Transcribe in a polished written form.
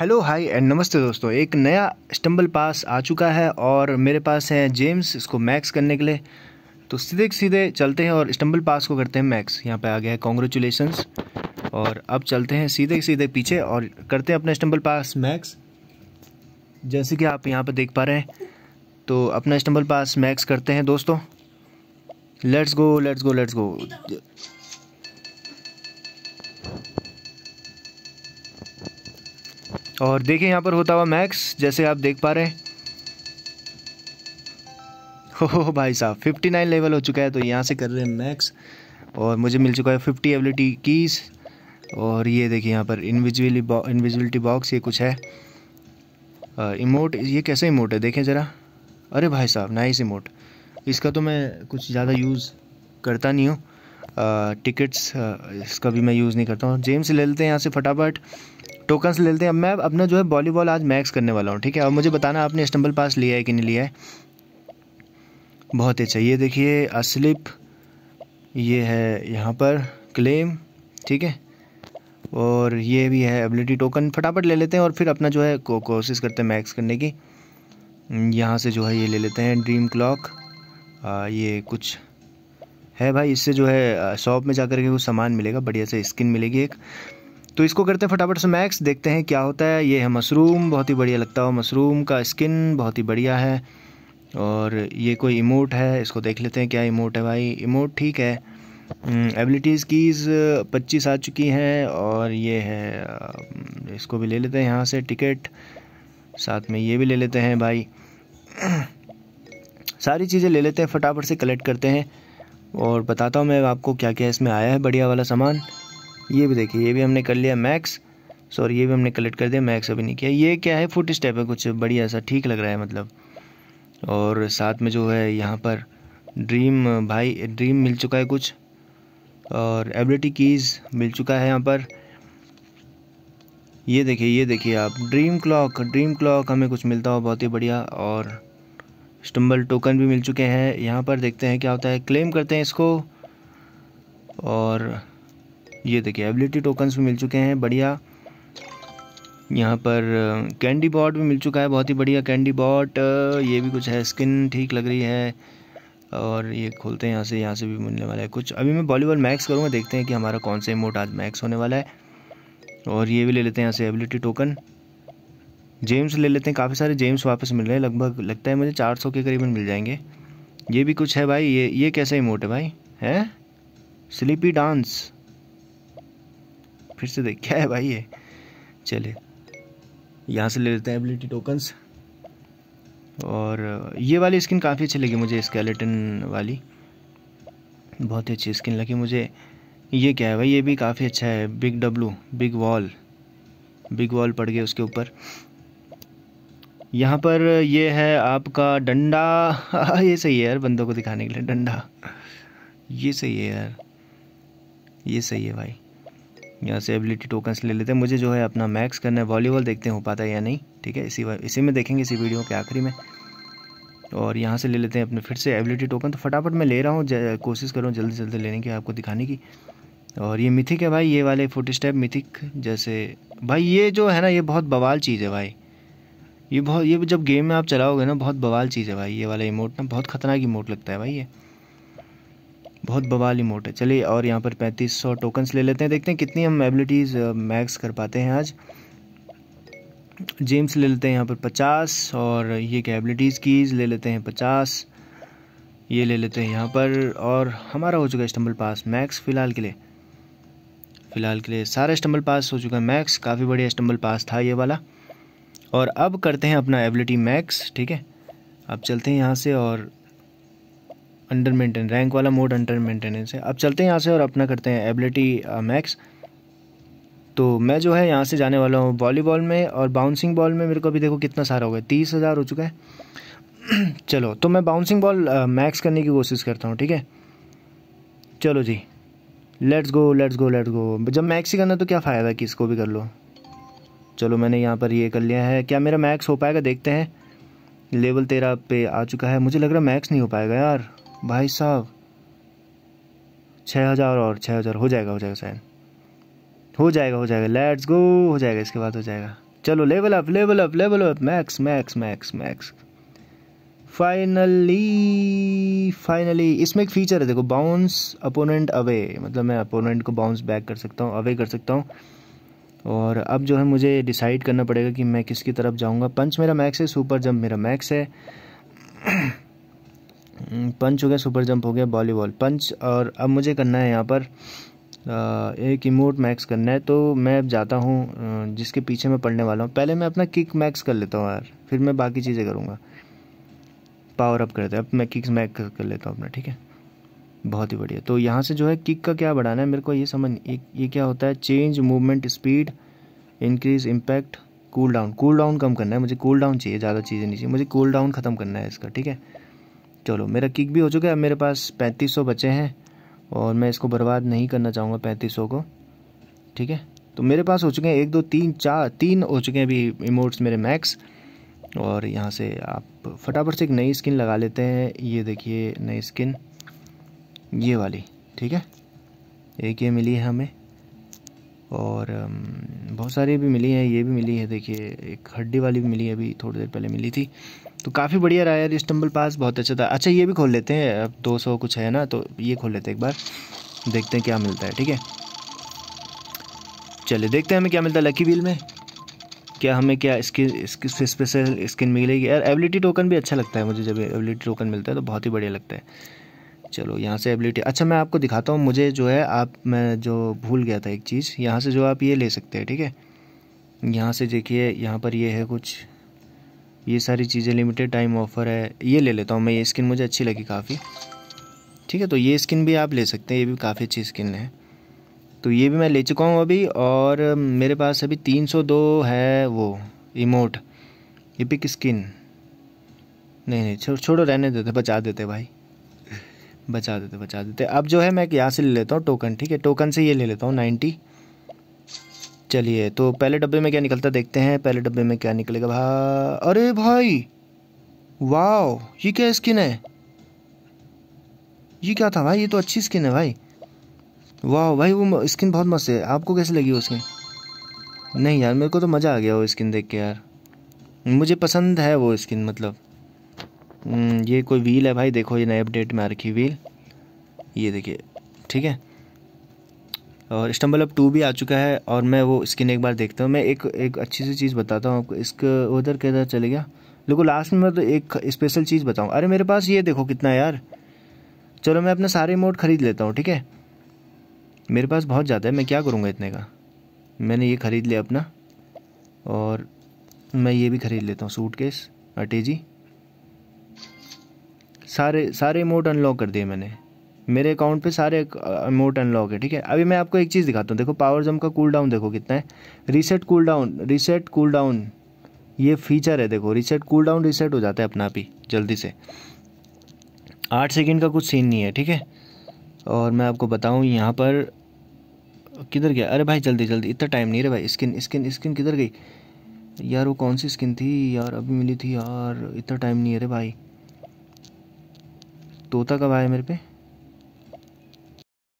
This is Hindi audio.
हेलो हाय एंड नमस्ते दोस्तों, एक नया स्टम्बल पास आ चुका है और मेरे पास है जेम्स। इसको मैक्स करने के लिए तो सीधे चलते हैं और स्टम्बल पास को करते हैं मैक्स। यहाँ पे आ गया है कॉन्ग्रेचुलेशंस। और अब चलते हैं सीधे पीछे और करते हैं अपना स्टम्बल पास मैक्स। जैसे कि आप यहाँ पे देख पा रहे हैं, तो अपना स्टम्बल पास मैक्स करते हैं दोस्तों। Let's go. और देखिए यहाँ पर होता हुआ मैक्स, जैसे आप देख पा रहे हैं। हो भाई साहब, 59 लेवल हो चुका है। तो यहाँ से कर रहे हैं मैक्स और मुझे मिल चुका है 50 एबिलिटी कीज़। और ये देखिए यहाँ पर इनविजिबिलिटी बॉक्स, ये कुछ है इमोट। ये कैसे इमोट है देखें ज़रा। अरे भाई साहब, नाइस इमोट। इसका तो मैं कुछ ज़्यादा यूज़ करता नहीं हूँ। टिकट्स इसका भी मैं यूज़ नहीं करता हूँ। जेम्स ले लेते हैं यहाँ से फटाफट, टोकन्स ले लेते हैं। अब मैं अपना जो है वॉलीबॉल आज मैक्स करने वाला हूँ, ठीक है। अब मुझे बताना आपने स्टम्बल पास लिया है कि नहीं लिया है। बहुत अच्छा, ये देखिए अस्लिप, ये है यहाँ पर क्लेम, ठीक है। और ये भी है एबिलिटी टोकन, फटाफट ले लेते हैं और फिर अपना जो है कोशिश करते हैं मैक्स करने की। यहाँ से जो है ये ले लेते हैं ड्रीम क्लॉक। ये कुछ है भाई, इससे जो है शॉप में जा कर के कुछ सामान मिलेगा, बढ़िया से स्किन मिलेगी एक। तो इसको करते हैं फटाफट से मैक्स, देखते हैं क्या होता है। ये है मशरूम, बहुत ही बढ़िया लगता है। मशरूम का स्किन बहुत ही बढ़िया है। और ये कोई इमोट है, इसको देख लेते हैं क्या इमोट है भाई। इमोट ठीक है। एबिलिटीज़ कीज़ 25 आ चुकी हैं। और ये है, इसको भी ले लेते हैं यहाँ से टिकट, साथ में ये भी ले लेते हैं भाई। सारी चीज़ें ले लेते हैं, फटाफट से कलेक्ट करते हैं और बताता हूँ मैं आपको क्या क्या इसमें आया है बढ़िया वाला सामान। ये भी देखिए, ये भी हमने कर लिया मैक्स। सॉरी, ये भी हमने कलेक्ट कर दिया, मैक्स अभी नहीं किया। ये क्या है, फुट स्टेप है कुछ बढ़िया सा, ठीक लग रहा है मतलब। और साथ में जो है यहाँ पर ड्रीम, भाई ड्रीम मिल चुका है कुछ। और एबिलिटी कीज़ मिल चुका है यहाँ पर। ये देखिए आप ड्रीम क्लॉक हमें कुछ मिलता हुआ, बहुत ही बढ़िया। और स्टम्बल टोकन भी मिल चुके हैं यहाँ पर। देखते हैं क्या होता है, क्लेम करते हैं इसको। और ये देखिए एबिलिटी टोकन्स भी मिल चुके हैं, बढ़िया। यहाँ पर कैंडी बॉट भी मिल चुका है, बहुत ही बढ़िया कैंडी बॉट। ये भी कुछ है, स्किन ठीक लग रही है। और ये खोलते हैं यहाँ से भी मिलने वाला है कुछ। अभी मैं वॉलीबॉल मैक्स करूँगा, देखते हैं कि हमारा कौन सा इमोट आज मैक्स होने वाला है। और ये भी ले लेते हैं यहाँ से एबिलिटी टोकन। जेम्स ले लेते हैं, काफ़ी सारे जेम्स वापस मिल रहे हैं। लगभग लगता है मुझे 400 के करीबन मिल जाएंगे। ये भी कुछ है भाई, ये कैसा इमोट है भाई, है स्लीपी डांस। फिर से देख, क्या है भाई ये। चलिए यहाँ से ले लेते हैं एबिलिटी टोकन्स। और ये वाली स्किन काफ़ी अच्छी लगी मुझे, स्केलेटन वाली, बहुत ही अच्छी स्किन लगी मुझे। ये क्या है भाई, ये भी काफ़ी अच्छा है। बिग वॉल पड़ गया उसके ऊपर। यहाँ पर ये है आपका डंडा। ये सही है यार, बंदों को दिखाने के लिए डंडा, ये सही है यार, ये सही है भाई। यहाँ से एबिलिटी टोकन्स ले लेते हैं, मुझे जो है अपना मैक्स करना है वॉलीबॉल। देखते हैं हो पाता है या नहीं, ठीक है। इसी में देखेंगे, इसी वीडियो के आखिरी में। और यहाँ से ले लेते हैं अपने फिर से एबिलिटी टोकन। तो फटाफट मैं ले रहा हूँ, कोशिश कर रहा हूँ जल्दी लेने की, आपको दिखाने की। और ये मिथिक है भाई, ये वाले फुट स्टेप मिथिक जैसे भाई। ये जो है ना, ये बहुत बवाल चीज़ है भाई। ये जब गेम में आप चलाओगे ना, बहुत बवाल चीज़ है भाई। ये वाला इमोट ना बहुत ख़तरनाक इमोट लगता है भाई, ये बहुत बवाल इमोट है। चलिए, और यहाँ पर 3500 टोकन्स ले लेते हैं, देखते हैं कितनी हम एबिलिटीज़ मैक्स कर पाते हैं आज। जेम्स ले लेते हैं यहाँ पर 50। और ये क्या, एबिलिटीज़ कीज़ ले लेते हैं 50, ये ले लेते हैं यहाँ पर। और हमारा हो चुका है स्टम्बल पास मैक्स फ़िलहाल के लिए सारा स्टम्बल पास हो चुका है मैक्स। काफ़ी बढ़िया स्टम्बल पास था ये वाला। और अब करते हैं अपना एबिलिटी मैक्स, ठीक है। अब चलते हैं यहाँ से और अंडर मेंटेन रैंक वाला मोड, अंडर मेंटेनेंस है। अब चलते हैं यहाँ से और अपना करते हैं एबिलिटी मैक्स। तो मैं जो है यहाँ से जाने वाला हूँ वॉलीबॉल में और बाउंसिंग बॉल में। मेरे को अभी देखो कितना सारा हो गया, 30,000 हो चुका है। चलो, तो मैं बाउंसिंग बॉल मैक्स करने की कोशिश करता हूँ, ठीक है। चलो जी, लेट्स गो। जब मैक्स ही करना तो क्या फ़ायदा कि इसको भी कर लो। चलो, मैंने यहाँ पर ये कर लिया है। क्या मेरा मैक्स हो पाएगा, देखते हैं। लेवल 13 पे आ चुका है। मुझे लग रहा है मैक्स नहीं हो पाएगा यार भाई साहब। 6,000 और 6,000 हो जाएगा शायद, हो जाएगा। लेट्स गो, हो जाएगा, इसके बाद हो जाएगा। चलो level up level up level up, max max max max. Finally इसमें एक फीचर है देखो, बाउंस अपोनेंट अवे, मतलब मैं अपोनेंट को बाउंस बैक कर सकता हूँ, अवे कर सकता हूँ। और अब जो है मुझे डिसाइड करना पड़ेगा कि मैं किसकी तरफ जाऊँगा। पंच मेरा मैक्स है, सुपर जंप मेरा मैक्स है। पंच हो गया, सुपर जंप हो गया, वॉलीबॉल पंच। और अब मुझे करना है यहाँ पर एक इमोट मैक्स करना है, तो मैं अब जाता हूँ जिसके पीछे मैं पड़ने वाला हूँ। पहले मैं अपना किक मैक्स कर लेता हूँ यार, फिर मैं बाकी चीज़ें करूँगा। पावर अप करते हैं, अब मैं किक मैक्स कर लेता हूँ अपना, ठीक है, बहुत ही बढ़िया। तो यहाँ से जो है किक का क्या बढ़ाना है मेरे को, ये समझ ये क्या होता है। Change movement speed, increase impact, cool down. Cool down कम करना है मुझे, कूल डाउन चाहिए, ज़्यादा चीज़ें नहीं चाहिए मुझे, कूल डाउन ख़त्म करना है इसका, ठीक है। चलो मेरा किक भी हो चुका है, अब मेरे पास 3500 बचे हैं और मैं इसको बर्बाद नहीं करना चाहूँगा 3500 को, ठीक है। तो मेरे पास हो चुके हैं 1 2 3 4 3 हो चुके हैं अभी इमोट्स मेरे मैक्स। और यहाँ से आप फटाफट से एक नई स्किन लगा लेते हैं, ये देखिए नई स्किन ये वाली, ठीक है। एक ये मिली है हमें और बहुत सारी भी मिली हैं, ये भी मिली है, देखिए एक हड्डी वाली भी मिली है, अभी थोड़ी देर पहले मिली थी। तो काफ़ी बढ़िया रहा यार स्टम्बल पास, बहुत अच्छा था। अच्छा ये भी खोल लेते हैं, अब 200 कुछ है ना, तो ये खोल लेते हैं एक बार, देखते हैं क्या मिलता है, ठीक है। चलिए देखते हैं हमें क्या मिलता है लकी व्हील में, क्या हमें क्या स्किन स्पेशल स्किन मिलेगी। यार एबिलिटी टोकन भी अच्छा लगता है मुझे, जब एबिलिटी टोकन मिलता है तो बहुत ही बढ़िया लगता है। चलो यहाँ से एबिलिटी, अच्छा मैं आपको दिखाता हूँ, मुझे जो है मैं जो भूल गया था एक चीज़, यहाँ से जो आप ये ले सकते हैं, ठीक है। यहाँ से देखिए यहाँ पर ये है कुछ, ये सारी चीज़ें लिमिटेड टाइम ऑफर है, ये ले लेता हूँ मैं, ये स्किन मुझे अच्छी लगी काफ़ी, ठीक है। तो ये स्किन भी आप ले सकते हैं, ये भी काफ़ी अच्छी स्किन है, तो ये भी मैं ले चुका हूँ अभी। और मेरे पास अभी 302 है वो इमोट, ये पिक स्किन नहीं छोड़ो रहने देते, बचा देते भाई, बचा देते। अब जो है मैं यहाँ से ले लेता हूँ टोकन, ठीक है, टोकन से ये ले लेता हूँ 90। चलिए तो पहले डब्बे में क्या निकलता देखते हैं, पहले डब्बे में क्या निकलेगा भाई। अरे भाई वाओ, ये क्या स्किन है, ये क्या था भाई, ये तो अच्छी स्किन है भाई, वाओ भाई वो स्किन बहुत मस्त है। आपको कैसे लगी वो स्किन? नहीं यार मेरे को तो मज़ा आ गया वो स्किन देख के यार, मुझे पसंद है वो स्किन, मतलब ये कोई व्हील है भाई, देखो ये नए अपडेट में आ रखी व्हील, ये देखिए, ठीक है। और स्टम्बल अप 2 भी आ चुका है और मैं वो स्किन एक बार देखता हूँ, मैं एक अच्छी सी चीज़ बताता हूँ आपको। इसके उधर किधर चले गया, देखो लास्ट में मैं तो एक स्पेशल चीज़ बताऊँ। अरे मेरे पास ये देखो कितना यार, चलो मैं अपने सारे इमोट ख़रीद लेता हूँ, ठीक है, मेरे पास बहुत ज़्यादा है, मैं क्या करूँगा इतने का। मैंने ये ख़रीद लिया अपना, और मैं ये भी ख़रीद लेता हूँ, सूटकेस अटेजी, सारे इमोट अनलॉक कर दिए मैंने, मेरे अकाउंट पे सारे इमोट अनलॉक है, ठीक है। अभी मैं आपको एक चीज़ दिखाता हूँ, देखो पावर जंप का कूल डाउन देखो कितना है, रीसेट कूल डाउन ये फीचर है, देखो रीसेट कूल डाउन रीसेट हो जाता है अपना आप ही जल्दी से, 8 सेकेंड का कुछ सीन नहीं है, ठीक है। और मैं आपको बताऊँ यहाँ पर किधर गया, अरे भाई जल्दी जल्दी, इतना टाइम नहीं है भाई। स्किन किधर गई यार, वो कौन सी स्किन थी यार, अभी मिली थी यार, इतना टाइम नहीं है रे भाई। तोता कब आया मेरे पे,